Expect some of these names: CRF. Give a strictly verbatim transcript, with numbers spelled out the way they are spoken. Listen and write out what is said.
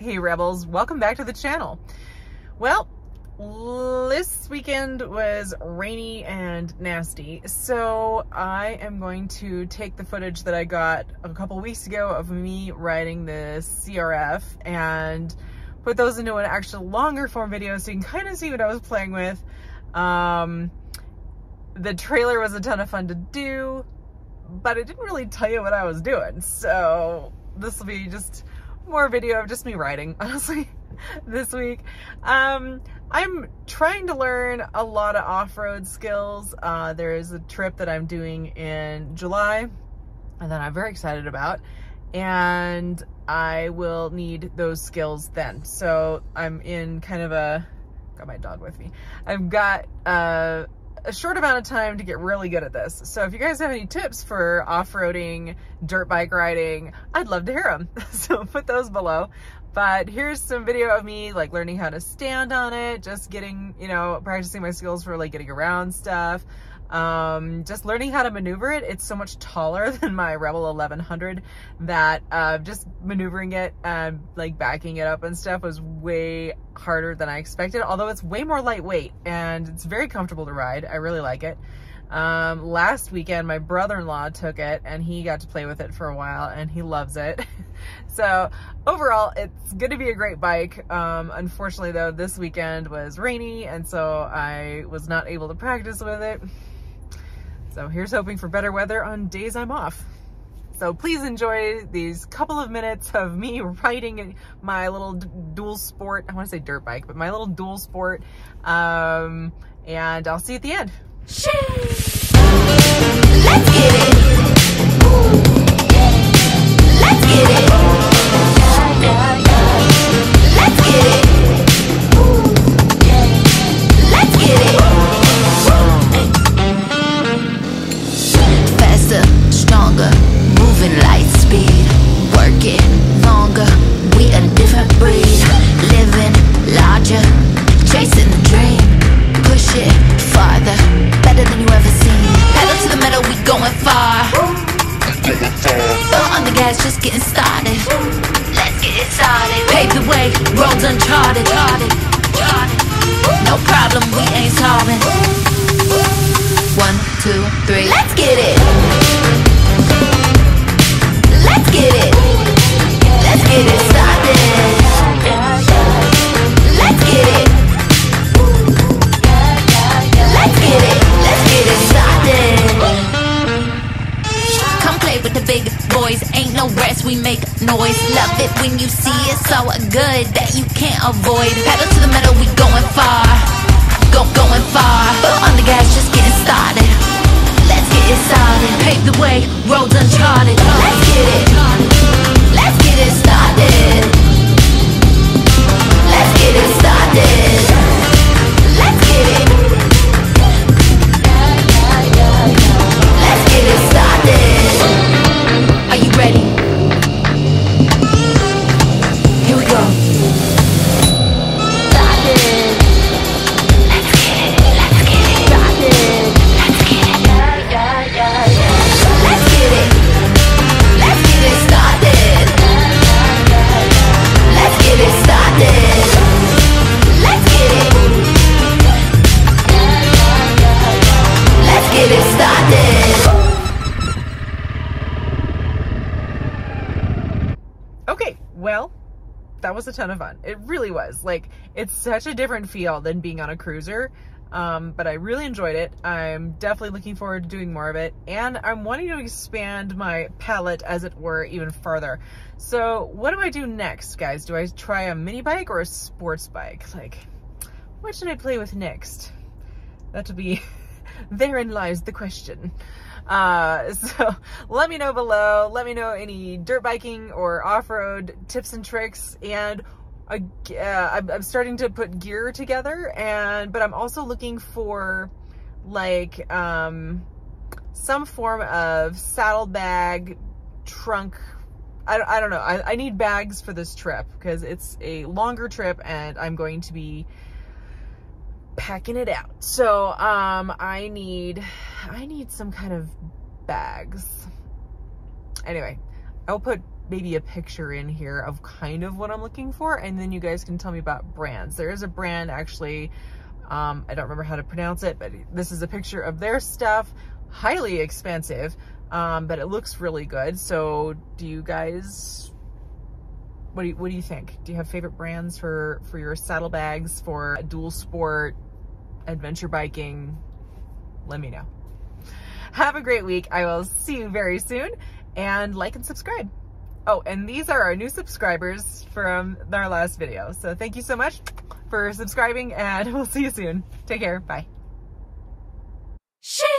Hey Rebels, welcome back to the channel. Well, this weekend was rainy and nasty, so I am going to take the footage that I got a couple weeks ago of me riding the C R F and put those into an actually longer form video so you can kind of see what I was playing with. Um, the trailer was a ton of fun to do, but it didn't really tell you what I was doing, so this will be just more video of just me riding, honestly, this week. Um, I'm trying to learn a lot of off-road skills. Uh, there is a trip that I'm doing in July and that I'm very excited about, and I will need those skills then. So I'm in kind of a, got my dog with me. I've got a, a short amount of time to get really good at this. So if you guys have any tips for off-roading, dirt bike riding, I'd love to hear them. So put those below. But here's some video of me like learning how to stand on it, just getting, you know, practicing my skills for like getting around stuff. Um, just learning how to maneuver it. It's so much taller than my Rebel eleven hundred that uh, just maneuvering it and like backing it up and stuff was way harder than I expected, although it's way more lightweight and it's very comfortable to ride. I really like it. Um, last weekend, my brother-in-law took it and he got to play with it for a while and he loves it. So overall, it's going to be a great bike. Um, unfortunately though, this weekend was rainy and so I was not able to practice with it. So here's hoping for better weather on days I'm off. So please enjoy these couple of minutes of me riding my little dual sport, I want to say dirt bike, but my little dual sport, um, and I'll see you at the end. Shit. Let's get it. Ooh. Let's get it. Just getting started. Let's get it started. Pave the way, roads uncharted. No problem, we ain't solving. One, two, three. Let's get it. Let's get it. Let's get it started. Let's get it. Let's get it. Let's get it started. Come play with the big boys, ain't no rest, we make noise. Love it when you see it, so good that you can't avoid. Pedal to the metal, we going far. Go, going far. Foot on the gas, just getting started. Let's get it started. Pave the way, roads uncharted. Let's get it. Let's get it started. Let's get it started. Let's get it. Let's get it started. Are you ready? Here we go. Stop it. Let's get it. Let's get it. Stop it. Let's get it. Yeah, yeah, yeah, yeah. Let's get it. Let's get it started. Let's get it started. Let's get it. Let's get it started. Well, that was a ton of fun. It really was. Like, it's such a different feel than being on a cruiser, um, but I really enjoyed it. I'm definitely looking forward to doing more of it, and I'm wanting to expand my palette, as it were, even farther. So what do I do next, guys? Do I try a mini bike or a sports bike? Like, what should I play with next? That'll be, therein lies the question. Uh, so let me know below. Let me know any dirt biking or off-road tips and tricks. And I, uh, I'm, I'm starting to put gear together, and, but I'm also looking for like, um, some form of saddlebag trunk. I, I don't know. I, I need bags for this trip because it's a longer trip and I'm going to be packing it out. So, um, I need, I need some kind of bags. Anyway, I'll put maybe a picture in here of kind of what I'm looking for, and then you guys can tell me about brands. There is a brand actually, um, I don't remember how to pronounce it, but this is a picture of their stuff, highly expensive, um, but it looks really good. So do you guys, what do you, what do you think? Do you have favorite brands for, for your saddlebags, for dual sport, adventure biking? Let me know. Have a great week. I will see you very soon, and like and subscribe. Oh, and these are our new subscribers from our last video. So thank you so much for subscribing, and we'll see you soon. Take care. Bye. She